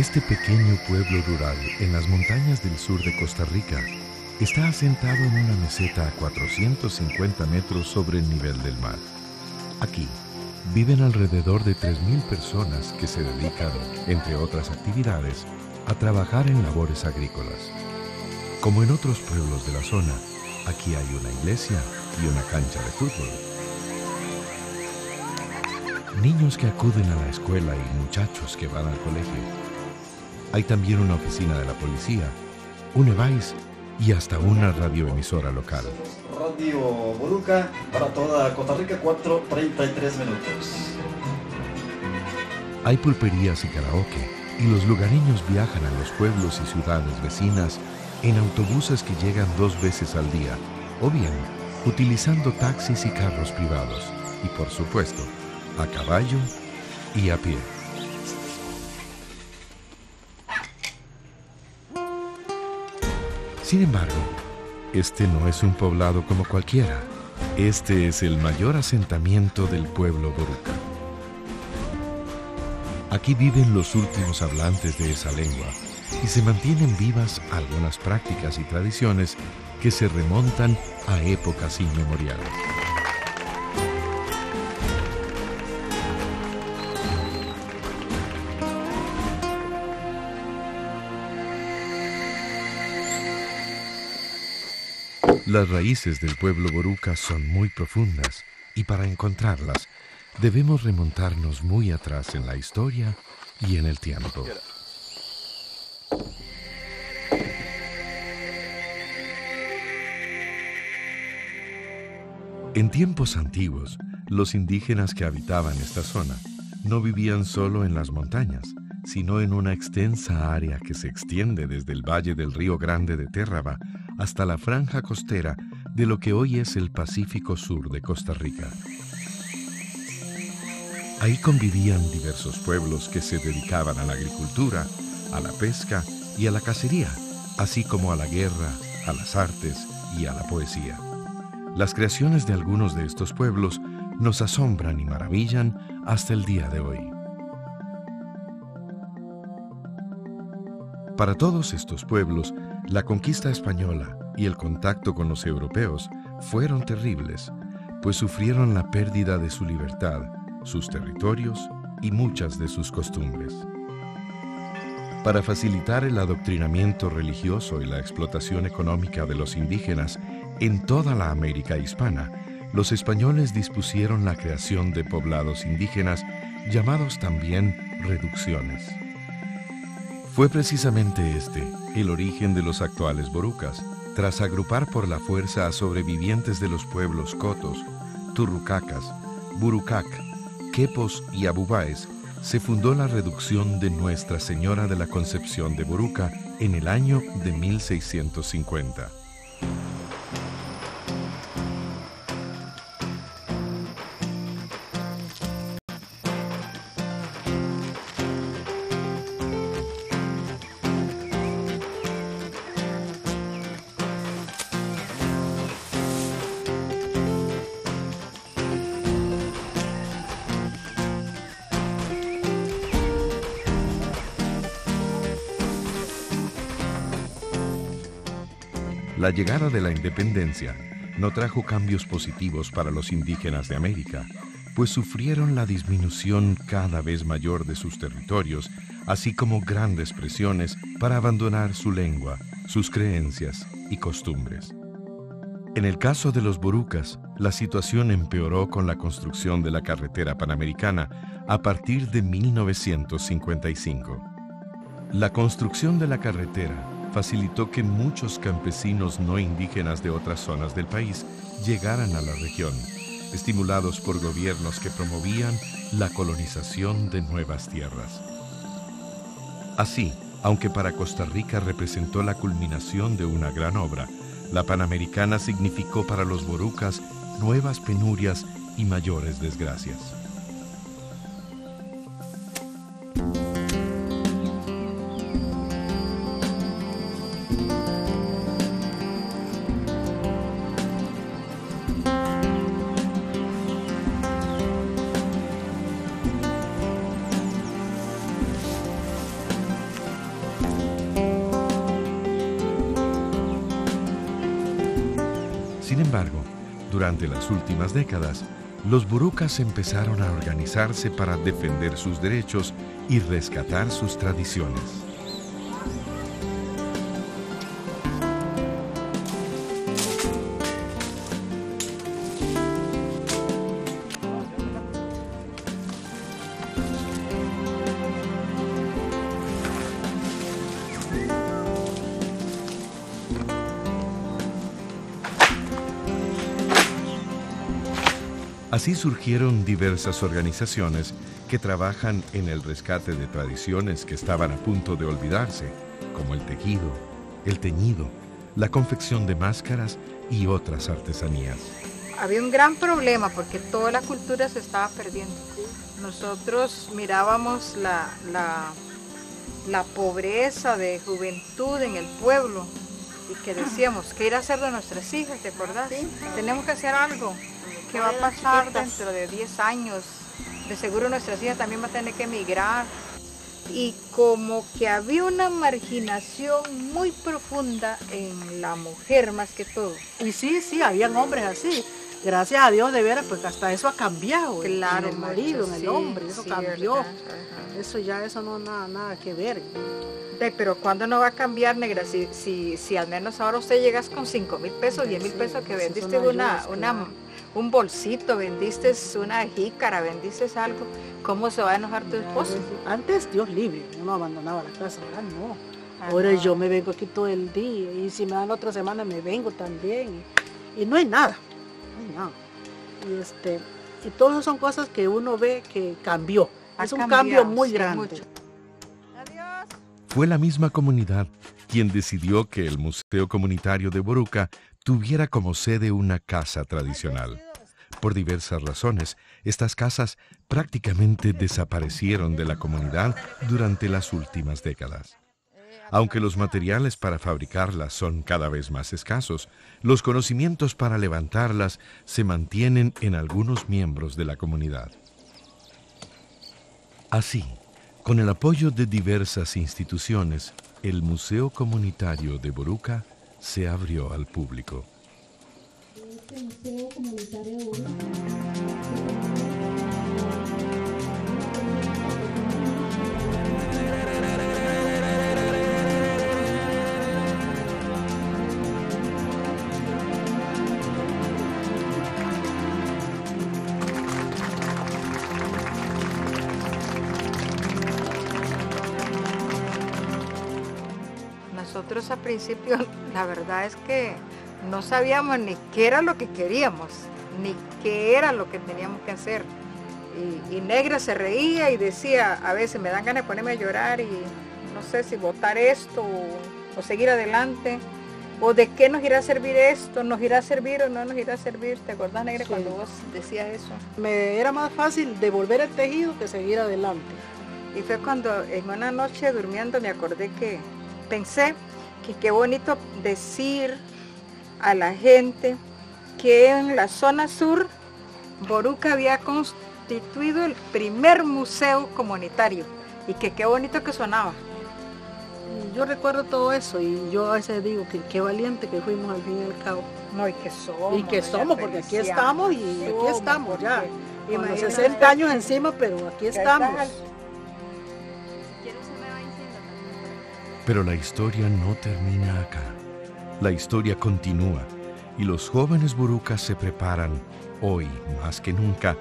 Este pequeño pueblo rural en las montañas del sur de Costa Rica está asentado en una meseta a 450 metros sobre el nivel del mar. Aquí viven alrededor de 3.000 personas que se dedican, entre otras actividades, a trabajar en labores agrícolas. Como en otros pueblos de la zona, aquí hay una iglesia y una cancha de fútbol. Niños que acuden a la escuela y muchachos que van al colegio. Hay también una oficina de la policía, un EBAIS y hasta una radioemisora local. Radio Boruca para toda Costa Rica, 4:33 minutos. Hay pulperías y karaoke, y los lugareños viajan a los pueblos y ciudades vecinas en autobuses que llegan 2 veces al día, o bien utilizando taxis y carros privados, y por supuesto, a caballo y a pie. Sin embargo, este no es un poblado como cualquiera. Este es el mayor asentamiento del pueblo Boruca. Aquí viven los últimos hablantes de esa lengua y se mantienen vivas algunas prácticas y tradiciones que se remontan a épocas inmemoriales. Las raíces del pueblo Boruca son muy profundas y para encontrarlas debemos remontarnos muy atrás en la historia y en el tiempo. En tiempos antiguos, los indígenas que habitaban esta zona no vivían solo en las montañas, sino en una extensa área que se extiende desde el valle del río Grande de Térraba hasta la franja costera de lo que hoy es el Pacífico Sur de Costa Rica. Ahí convivían diversos pueblos que se dedicaban a la agricultura, a la pesca y a la cacería, así como a la guerra, a las artes y a la poesía. Las creaciones de algunos de estos pueblos nos asombran y maravillan hasta el día de hoy. Para todos estos pueblos, la conquista española y el contacto con los europeos fueron terribles, pues sufrieron la pérdida de su libertad, sus territorios y muchas de sus costumbres. Para facilitar el adoctrinamiento religioso y la explotación económica de los indígenas en toda la América hispana, los españoles dispusieron la creación de poblados indígenas llamados también reducciones. Fue precisamente este el origen de los actuales borucas, tras agrupar por la fuerza a sobrevivientes de los pueblos Cotos, Turrucacas, Burucac, Quepos y Abubáes, se fundó la reducción de Nuestra Señora de la Concepción de Boruca en el año de 1650. La llegada de la independencia no trajo cambios positivos para los indígenas de América, pues sufrieron la disminución cada vez mayor de sus territorios, así como grandes presiones para abandonar su lengua, sus creencias y costumbres. En el caso de los borucas, la situación empeoró con la construcción de la carretera Panamericana a partir de 1955. La construcción de la carretera facilitó que muchos campesinos no indígenas de otras zonas del país llegaran a la región, estimulados por gobiernos que promovían la colonización de nuevas tierras. Así, aunque para Costa Rica representó la culminación de una gran obra, la Panamericana significó para los borucas nuevas penurias y mayores desgracias. embargo, durante las últimas décadas, los burucas empezaron a organizarse para defender sus derechos y rescatar sus tradiciones. Así surgieron diversas organizaciones que trabajan en el rescate de tradiciones que estaban a punto de olvidarse, como el tejido, el teñido, la confección de máscaras y otras artesanías. Había un gran problema porque toda la cultura se estaba perdiendo. Nosotros mirábamos la pobreza de juventud en el pueblo y que decíamos, ¿qué ir a hacer de nuestras hijas? ¿Te acordás? Sí. Tenemos que hacer algo. ¿Qué va a pasar dentro de 10 años? De seguro nuestras hijas también van a tener que emigrar. Y como que había una marginación muy profunda en la mujer más que todo. Y sí, habían hombres así. Gracias a Dios, de veras, pues hasta eso ha cambiado. Claro, en el marido, en el hombre, eso cambió. Eso no nada que ver. Pero ¿cuándo no va a cambiar, negra? Si al menos ahora usted llegas con 5.000 pesos, 10.000 pesos que vendiste un bolsito, vendiste una jícara, vendiste algo, ¿cómo se va a enojar tu esposo? Antes, Dios libre, yo no abandonaba la casa, ahora no. Ahora yo me vengo aquí todo el día y si me dan otra semana me vengo también. Y no hay nada, Y, y todo eso son cosas que uno ve que cambió. Es un cambio muy grande. Fue la misma comunidad quien decidió que el Museo Comunitario de Boruca tuviera como sede una casa tradicional. Por diversas razones, estas casas prácticamente desaparecieron de la comunidad durante las últimas décadas. Aunque los materiales para fabricarlas son cada vez más escasos, los conocimientos para levantarlas se mantienen en algunos miembros de la comunidad. Así, con el apoyo de diversas instituciones, el Museo Comunitario de Boruca se abrió al público. Nosotros al principio, la verdad es que no sabíamos ni qué era lo que queríamos, ni qué era lo que teníamos que hacer. Y negra se reía y decía, a veces me dan ganas de ponerme a llorar y no sé si votar esto o seguir adelante, o de qué nos irá a servir esto, nos irá a servir o no nos irá a servir. ¿Te acordás, negra, cuando vos decías eso? Me era más fácil devolver el tejido que seguir adelante. Y fue cuando en una noche durmiendo me acordé que pensé que qué bonito decir a la gente que en la zona sur Boruca había constituido el primer museo comunitario y que qué bonito que sonaba. Yo recuerdo todo eso y yo a veces digo que qué valiente que fuimos al fin y al cabo. No, y que somos. Y que somos, porque aquí estamos y aquí estamos ya. Y con los 60 años encima, pero aquí estamos. Pero la historia no termina acá. La historia continúa y los jóvenes borucas se preparan, hoy más que nunca,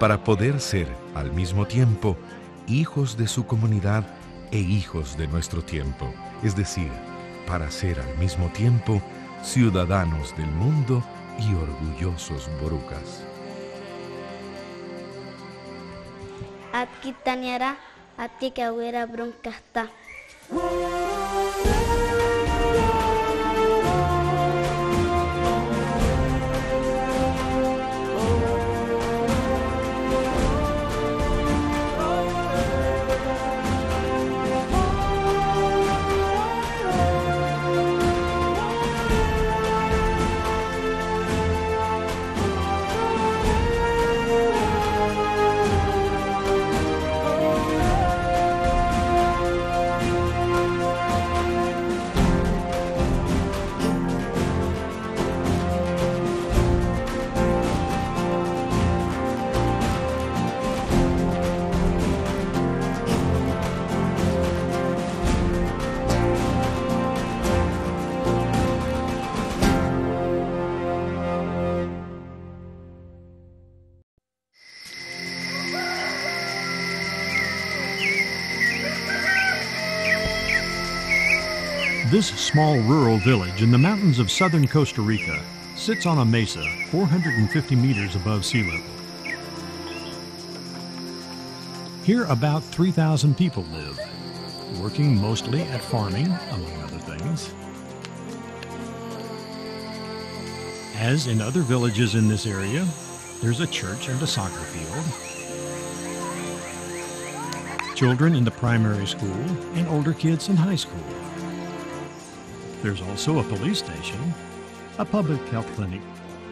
para poder ser, al mismo tiempo, hijos de su comunidad e hijos de nuestro tiempo. Es decir, para ser al mismo tiempo ciudadanos del mundo y orgullosos borucas. Aquí taniera, a ti que hubiera bronca está. This small rural village in the mountains of southern Costa Rica sits on a mesa 450 meters above sea level. Here about 3,000 people live, working mostly at farming, among other things. As in other villages in this area, there's a church and a soccer field, children in the primary school, and older kids in high school. There's also a police station, a public health clinic,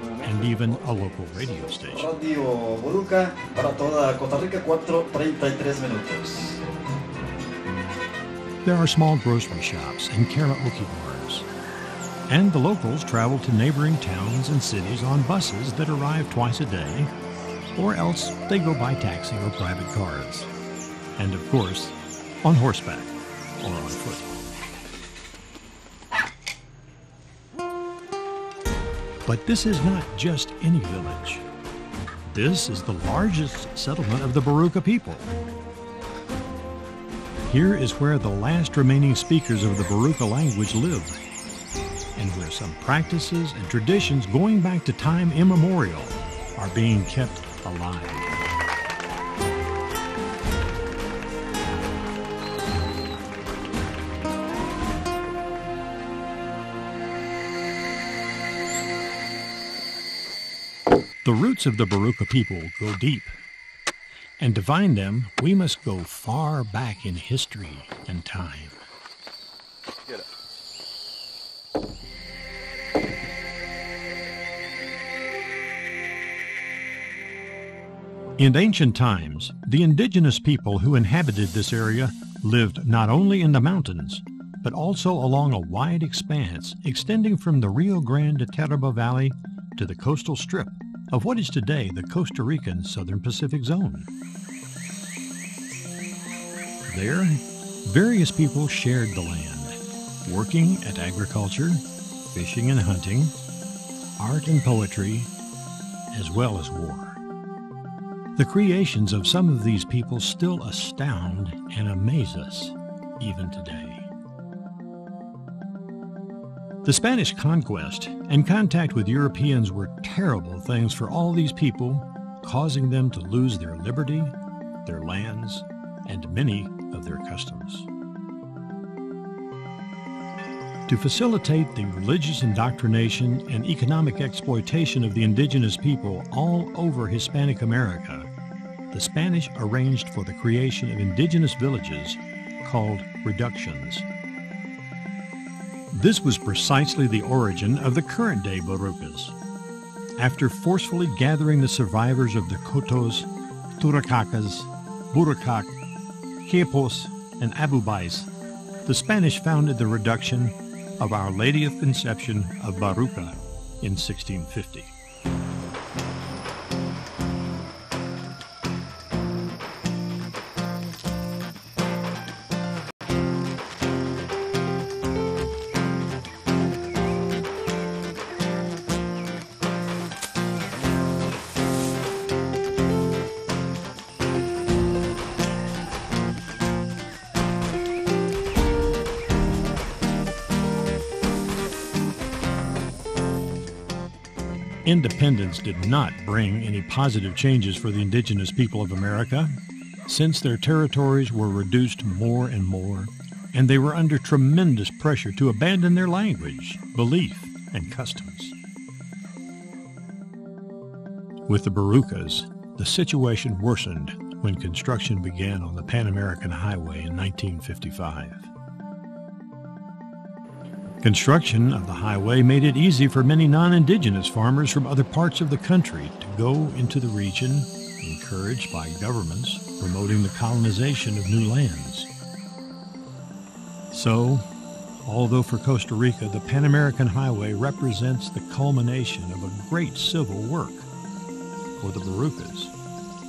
and even a local radio station. Radio Boruca para toda Costa Rica, 4:33 minutos. There are small grocery shops and karaoke bars. And the locals travel to neighboring towns and cities on buses that arrive twice a day, or else they go by taxi or private cars. And of course, on horseback or on foot. But this is not just any village. This is the largest settlement of the Boruca people. Here is where the last remaining speakers of the Boruca language live, and where some practices and traditions going back to time immemorial are being kept alive. The roots of the Boruca people go deep, and to find them, we must go far back in history and time. Get up. In ancient times, the indigenous people who inhabited this area lived not only in the mountains, but also along a wide expanse extending from the Rio Grande de Térraba Valley to the coastal strip of what is today the Costa Rican Southern Pacific Zone. There, various people shared the land, working at agriculture, fishing and hunting, art and poetry, as well as war. The creations of some of these people still astound and amaze us, even today. The Spanish conquest and contact with Europeans were terrible things for all these people, causing them to lose their liberty, their lands, and many of their customs. To facilitate the religious indoctrination and economic exploitation of the indigenous people all over Hispanic America, the Spanish arranged for the creation of indigenous villages called reducciones. This was precisely the origin of the current-day Borucas. After forcefully gathering the survivors of the Cotos, Turrucacas, Burucac, Quepos, and Abubáes, the Spanish founded the reduction of Our Lady of Conception of Boruca in 1650. Independence did not bring any positive changes for the indigenous people of America, since their territories were reduced more and more, and they were under tremendous pressure to abandon their language, belief, and customs. With the Borucas, the situation worsened when construction began on the Panamericana Highway in 1955. Construction of the highway made it easy for many non-indigenous farmers from other parts of the country to go into the region, encouraged by governments promoting the colonization of new lands. So, although for Costa Rica the Pan-American Highway represents the culmination of a great civil work, for the Borucas,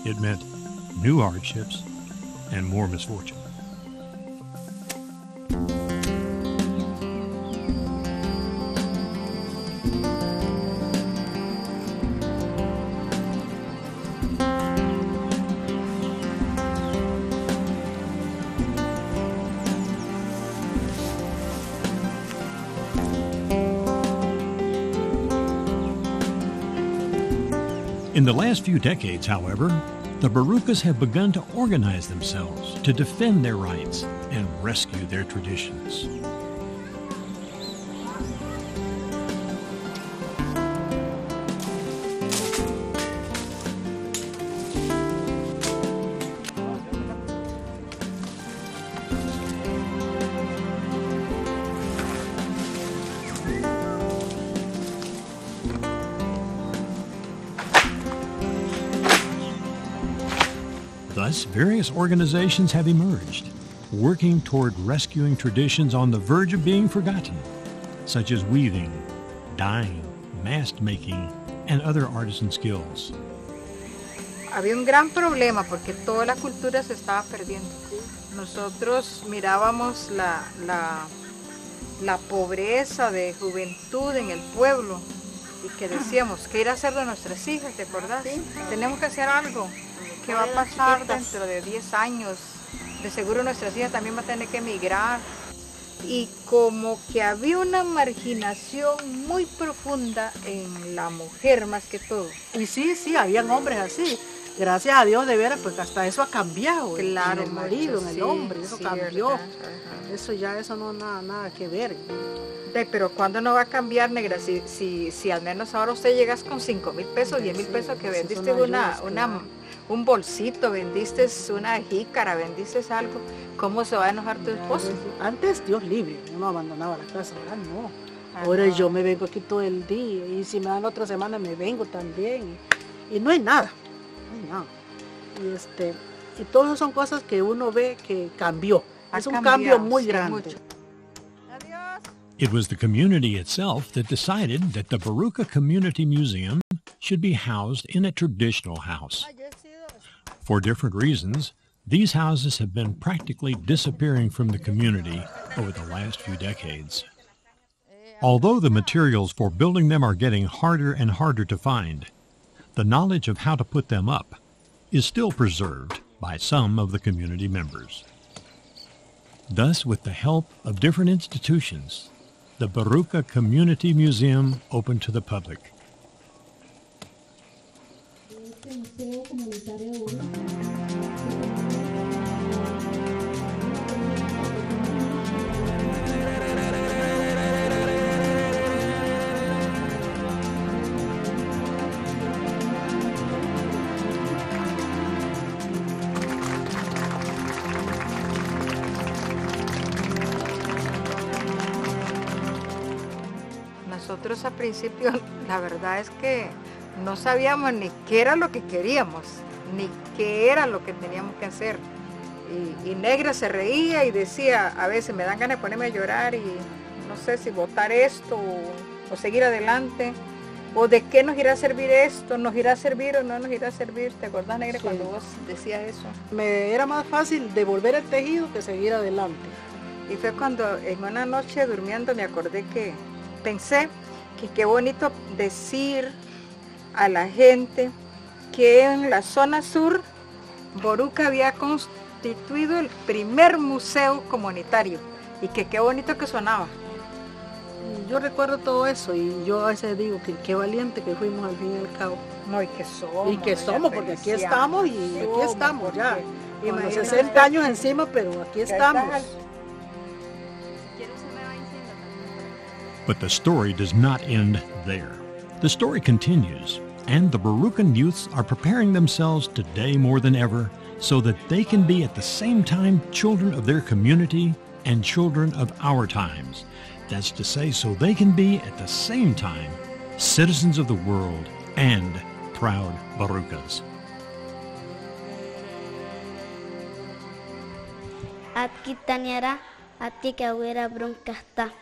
it meant new hardships and more misfortune. In the last few decades, however, the Borucas have begun to organize themselves to defend their rights and rescue their traditions. Thus, various organizations have emerged, working toward rescuing traditions on the verge of being forgotten, such as weaving, dyeing, mast making, and other artisan skills. Había un gran problema porque toda la cultura se estaba perdiendo. Nosotros mirábamos la pobreza de juventud en el pueblo y que decíamos, ¿qué ir a hacer de nuestras hijas? ¿Te acordás? Sí. Tenemos que hacer algo. ¿Qué va a pasar dentro de 10 años? De seguro nuestras hijas también van a tener que emigrar. Y como que había una marginación muy profunda en la mujer más que todo. Y sí, habían hombres así. Gracias a Dios, de veras, pues hasta eso ha cambiado. Claro, en el marido, mucho, en el hombre, eso sí, cambió. Verdad. Eso no nada que ver. Sí, pero ¿cuándo no va a cambiar, negra? Si al menos ahora usted llegas con 5,000 pesos, sí, 10,000 pesos que vendiste un bolsito, vendiste una jícara, vendiste algo, ¿cómo se va a enojar tu esposo? Antes, Dios libre, yo no abandonaba la casa, ahora no. Ahora yo me vengo aquí todo el día y si me dan otra semana me vengo también. Y no hay nada, y todas son cosas que uno ve que cambió. Es un cambio muy grande. It was the community itself that decided that the Boruca Community Museum should be housed in a traditional house. For different reasons, these houses have been practically disappearing from the community over the last few decades. Although the materials for building them are getting harder and harder to find, the knowledge of how to put them up is still preserved by some of the community members. Thus, with the help of different institutions, the Boruca Community Museum opened to the public. Museo Comunitario de Boruca. Nosotros al principio, la verdad es que no sabíamos ni qué era lo que queríamos, ni qué era lo que teníamos que hacer. Y negra se reía y decía, a veces me dan ganas de ponerme a llorar y no sé si votar esto o seguir adelante, o de qué nos irá a servir esto, nos irá a servir o no nos irá a servir. ¿Te acordás, negra, sí, cuando vos decías eso? Me era más fácil devolver el tejido que seguir adelante. Y fue cuando en una noche durmiendo me acordé que pensé que qué bonito decir a la gente que en la zona sur Boruca había constituido el primer museo comunitario y que qué bonito que sonaba. Yo recuerdo todo eso y yo a veces digo que qué valiente que fuimos al fin y al cabo. No, y que somos porque aquí estamos ya. Y más 60 años encima, pero aquí estamos. But the story does not end there. The story continues, and the Borucan youths are preparing themselves today more than ever so that they can be at the same time children of their community and children of our times. That's to say, so they can be at the same time citizens of the world and proud Borucas. Atki taniara, atika huera broncasta.